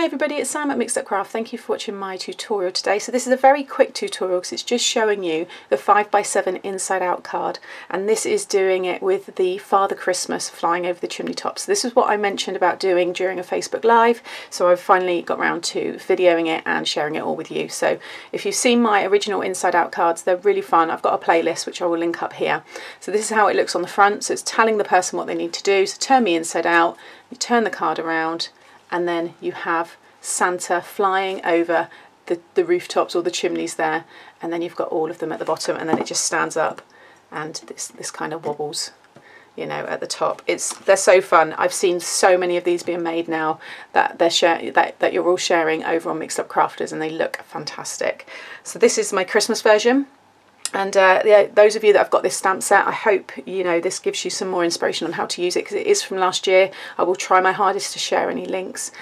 Hey everybody, it's Sam at Mixed Up Craft. Thank you for watching my tutorial today. So this is a very quick tutorial because it's just showing you the 5x7 inside out card, and this is doing it with the Father Christmas flying over the chimney top. So this is what I mentioned about doing during a Facebook Live, so I've finally got around to videoing it and sharing it all with you. So if you've seen my original inside out cards, they're really fun. I've got a playlist which I will link up here. So this is how it looks on the front. So it's telling the person what they need to do. So turn me inside out, you turn the card around, and then you have Santa flying over the rooftops or the chimneys there, and then you've got all of them at the bottom, and then it just stands up and this kind of wobbles, you know, at the top. They're so fun. I've seen so many of these being made now that that you're all sharing over on Mixed Up Crafters, and they look fantastic. So this is my Christmas version. And yeah, those of you that have got this stamp set, I hope you know this gives you some more inspiration on how to use it, because it is from last year. I will try my hardest to share any links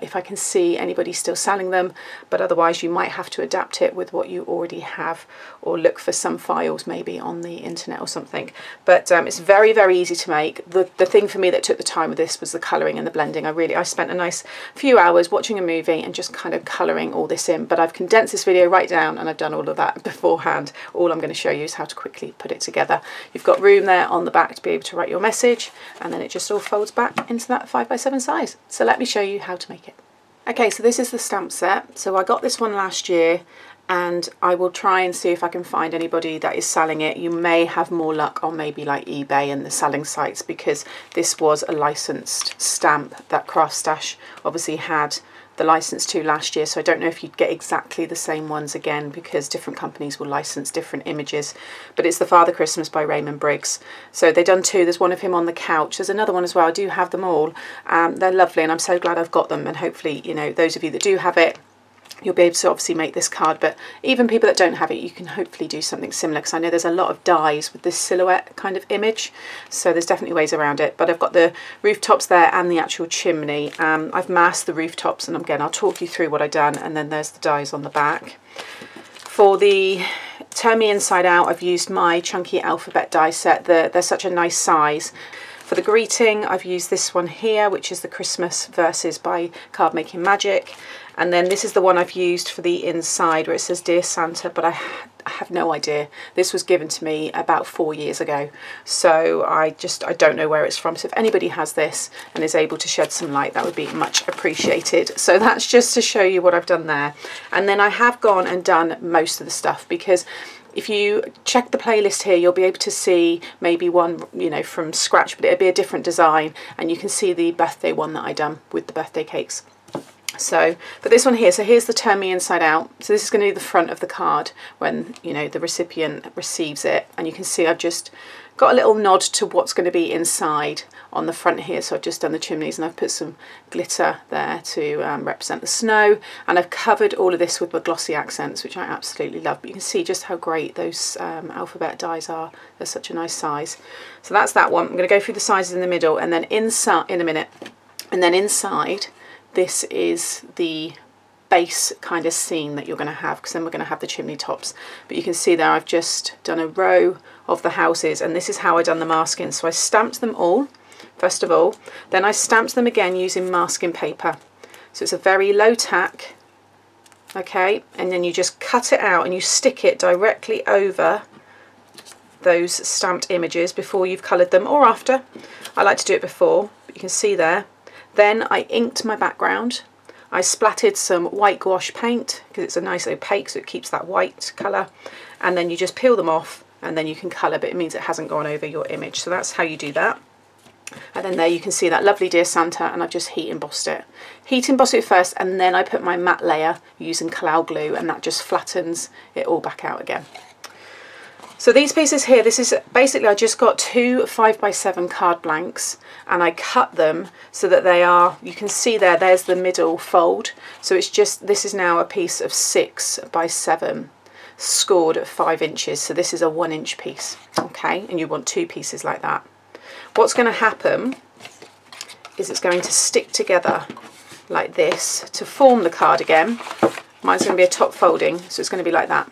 if I can see anybody still selling them, but otherwise you might have to adapt it with what you already have, or look for some files maybe on the internet or something. But it's very, very easy to make. The thing for me that took the time with this was the colouring and the blending. I spent a nice few hours watching a movie and just kind of colouring all this in, but I've condensed this video right down and I've done all of that beforehand. All I'm going to show you is how to quickly put it together. You've got room there on the back to be able to write your message, and then it just all folds back into that 5x7 size. So let me show you how to make it. Okay, so this is the stamp set. So I got this one last year, and I will try and see if I can find anybody that is selling it. You may have more luck on maybe like eBay and the selling sites, because this was a licensed stamp that Craft Stash obviously had the license to last year, so I don't know if you'd get exactly the same ones again, because different companies will license different images. But it's the Father Christmas by Raymond Briggs. So they've done two. There's one of him on the couch, there's another one as well. I do have them all. They're lovely, and I'm so glad I've got them, and hopefully, you know, those of you that do have it, you'll be able to obviously make this card. But even people that don't have it, you can hopefully do something similar, because I know there's a lot of dies with this silhouette kind of image, so there's definitely ways around it. But I've got the rooftops there and the actual chimney. I've masked the rooftops, and again I'll talk you through what I've done, and then there's the dies on the back. For the turn me inside out, I've used my Chunky Alphabet die set. They're such a nice size. For the greeting, I've used this one here, which is the Christmas Versus by Card Making Magic. And then this is the one I've used for the inside, where it says Dear Santa, but I have no idea. This was given to me about 4 years ago, so I don't know where it's from. So if anybody has this and is able to shed some light, that would be much appreciated. So that's just to show you what I've done there. And then I have gone and done most of the stuff, because if you check the playlist here, you'll be able to see maybe one, you know, from scratch, but it'll be a different design, and you can see the birthday one that I done with the birthday cakes. So, but this one here, so here's the turn me inside out. So this is going to be the front of the card when, you know, the recipient receives it, and you can see I've just got a little nod to what's going to be inside on the front here. So I've just done the chimneys, and I've put some glitter there to represent the snow, and I've covered all of this with my glossy accents, which I absolutely love. But you can see just how great those alphabet dies are. They're such a nice size. So that's that one. I'm going to go through the sizes in the middle, and then inside in a minute, and then inside this is the base kind of scene that you're going to have, because then we're going to have the chimney tops. But you can see there I've just done a row of the houses, and this is how I done the masking. So I stamped them all first of all, then I stamped them again using masking paper. So it's a very low tack, okay, and then you just cut it out and you stick it directly over those stamped images before you've coloured them, or after. I like to do it before, but you can see there. Then I inked my background. I splattered some white gouache paint, because it's a nice opaque, so it keeps that white colour, and then you just peel them off, and then you can colour, but it means it hasn't gone over your image. So that's how you do that. And then there you can see that lovely Dear Santa, and I've just heat embossed it. Heat emboss it first, and then I put my matte layer using Collall glue, and that just flattens it all back out again. So these pieces here, this is basically, I just got two 5x7 card blanks, and I cut them so that they are, you can see there, there's the middle fold. So it's just, this is now a piece of 6x7 scored at 5 inches. So this is a 1 inch piece, okay? And you want two pieces like that. What's going to happen is it's going to stick together like this to form the card again. Mine's going to be a top folding, so it's going to be like that.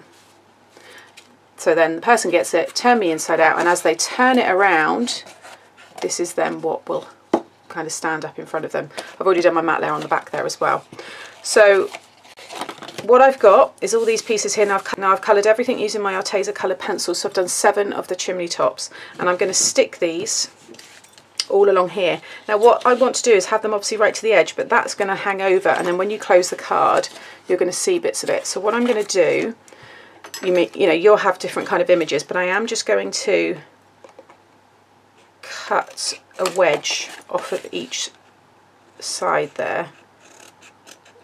So then the person gets it, turn me inside out, and as they turn it around, this is then what will kind of stand up in front of them. I've already done my matte layer on the back there as well. So what I've got is all these pieces here. Now I've coloured everything using my Arteza coloured pencil, so I've done 7 of the chimney tops, and I'm going to stick these all along here. Now what I want to do is have them obviously right to the edge, but that's going to hang over, and then when you close the card you're going to see bits of it. So what I'm going to do, you'll have different kind of images, but I am just going to cut a wedge off of each side there,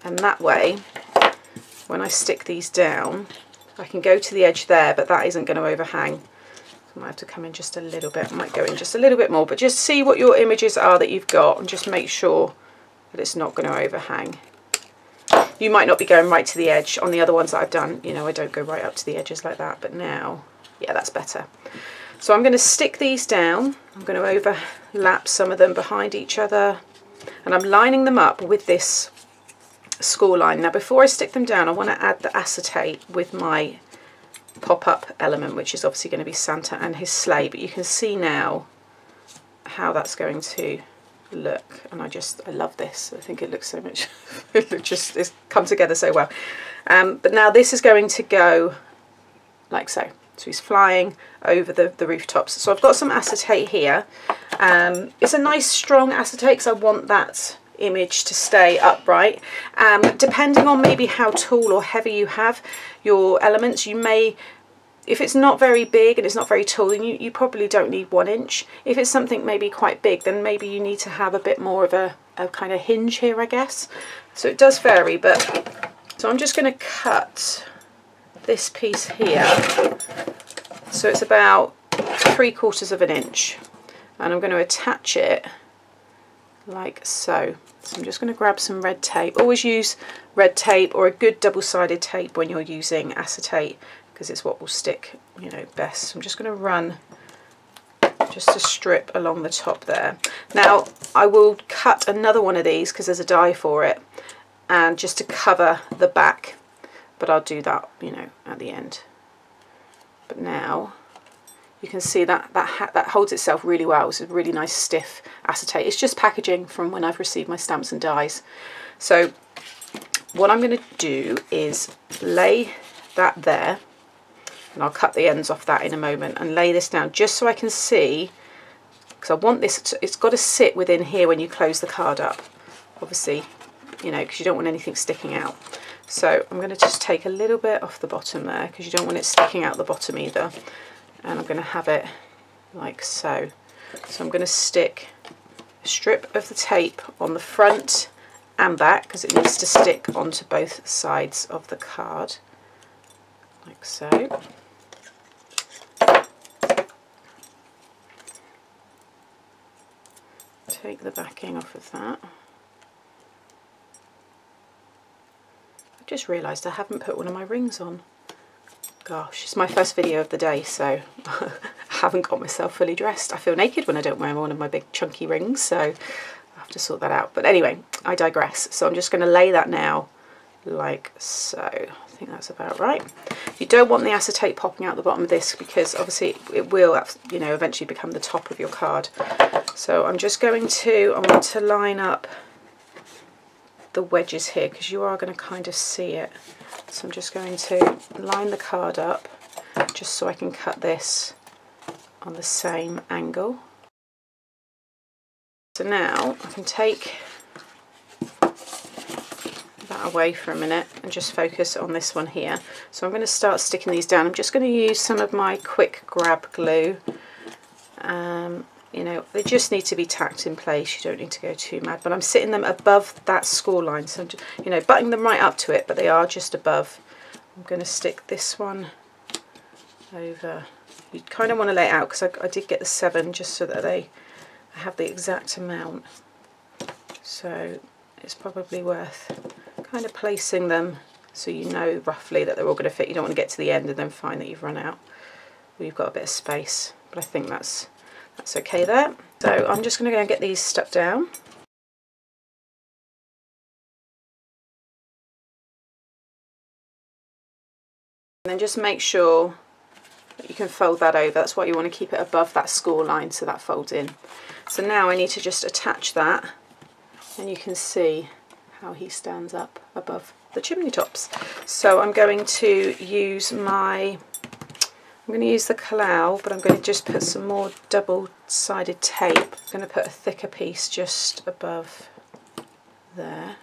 and that way when I stick these down I can go to the edge there, but that isn't going to overhang. I might have to come in just a little bit, I might go in just a little bit more, but just see what your images are that you've got and just make sure that it's not going to overhang. You might not be going right to the edge on the other ones that I've done, you know, I don't go right up to the edges like that, but now, yeah, that's better. So I'm going to stick these down, I'm going to overlap some of them behind each other, and I'm lining them up with this score line. Now before I stick them down I want to add the acetate with my pop-up element, which is obviously going to be Santa and his sleigh, but you can see now how that's going to look, and I love this. I think it looks so much it's come together so well. But now this is going to go like so, so he's flying over the rooftops. So I've got some acetate here, it's a nice strong acetate because I want that image to stay upright. Depending on maybe how tall or heavy you have your elements, you may, if it's not very big and it's not very tall, then you probably don't need 1 inch. If it's something maybe quite big, then maybe you need to have a bit more of a kind of hinge here, I guess. So it does vary, but so I'm just going to cut this piece here, so it's about 3/4 of an inch, and I'm going to attach it like so. So I'm just going to grab some red tape. Always use red tape or a good double-sided tape when you're using acetate, because it's what will stick, you know, best. I'm just going to run just a strip along the top there. Now I will cut another one of these because there's a die for it, and just to cover the back, but I'll do that, you know, at the end. But now you can see that that holds itself really well. It's a really nice stiff acetate. It's just packaging from when I've received my stamps and dies. So what I'm going to do is lay that there, and I'll cut the ends off that in a moment, and lay this down just so I can see, because I want this to, it's got to sit within here when you close the card up, obviously, you know, because you don't want anything sticking out. So I'm going to just take a little bit off the bottom there, because you don't want it sticking out the bottom either. And I'm going to have it like so. So I'm going to stick a strip of the tape on the front and back, because it needs to stick onto both sides of the card, like so. Take the backing off of that. I just realised I haven't put one of my rings on. Gosh, it's my first video of the day, so I haven't got myself fully dressed. I feel naked when I don't wear one of my big chunky rings, so I have to sort that out. But anyway, I digress. So I'm just going to lay that now like so. I think that's about right. You don't want the acetate popping out the bottom of this, because obviously it will, you know, eventually become the top of your card. So I'm just going to, I want to line up the wedges here, because you are going to kind of see it. So I'm just going to line the card up just so I can cut this on the same angle. So now I can take that away for a minute and just focus on this one here. So I'm going to start sticking these down. I'm just going to use some of my quick grab glue. You know, they just need to be tacked in place, you don't need to go too mad, but I'm sitting them above that score line, so I'm just, you know, butting them right up to it, but they are just above. I'm going to stick this one over. You kind of want to lay it out, because I did get the 7 just so that they have the exact amount, so it's probably worth kind of placing them so you know roughly that they're all going to fit. You don't want to get to the end and then find that you've run out or you've got a bit of space, but I think that's okay there. So I'm just going to go and get these stuck down. And then just make sure but you can fold that over. That's why you want to keep it above that score line, so that folds in. So now I need to just attach that, and you can see how he stands up above the chimney tops. So I'm going to use my, I'm going to use the Collall, but I'm going to just put some more double-sided tape. I'm going to put a thicker piece just above there.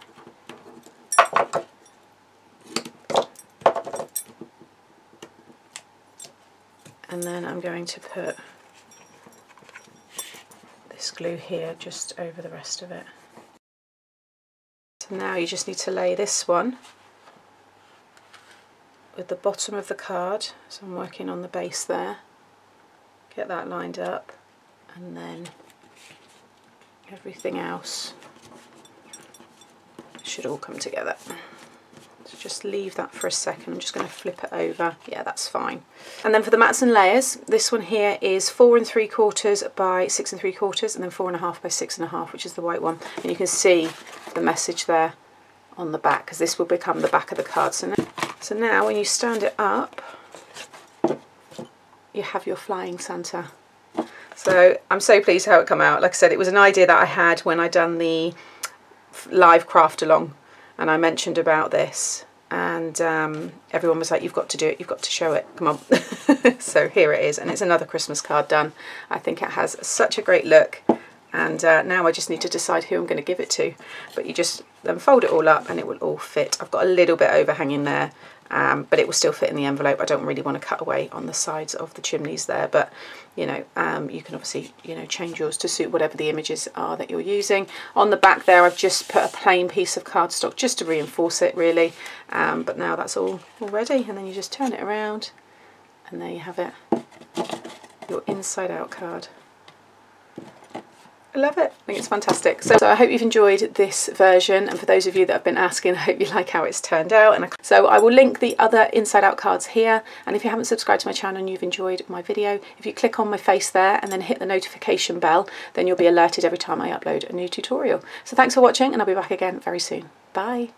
And then I'm going to put this glue here just over the rest of it. So now you just need to lay this one with the bottom of the card, so I'm working on the base there, get that lined up, and then everything else should all come together. So just leave that for a second, I'm just going to flip it over, yeah, that's fine. And then for the mats and layers, this one here is 4 3/4 by 6 3/4 and then 4 1/2 by 6 1/2, which is the white one, and you can see the message there on the back, because this will become the back of the card. So now when you stand it up, you have your flying Santa. So I'm so pleased how it came out. Like I said, it was an idea that I had when I done the live craft along, and I mentioned about this, and everyone was like, you've got to do it, you've got to show it, come on. So here it is, and it's another Christmas card done. I think it has such a great look, and now I just need to decide who I'm going to give it to. But you just then fold it all up and it will all fit. I've got a little bit overhanging there, but it will still fit in the envelope. I don't really want to cut away on the sides of the chimneys there, but you know, you can obviously, you know, change yours to suit whatever the images are that you're using. On the back there, I've just put a plain piece of cardstock just to reinforce it really, but now that's all ready, and then you just turn it around and there you have it, your inside out card. I love it, I think it's fantastic. So I hope you've enjoyed this version, and for those of you that have been asking, I hope you like how it's turned out. And so I will link the other inside out cards here, and if you haven't subscribed to my channel and you've enjoyed my video, if you click on my face there and then hit the notification bell, then you'll be alerted every time I upload a new tutorial. So thanks for watching, and I'll be back again very soon. Bye.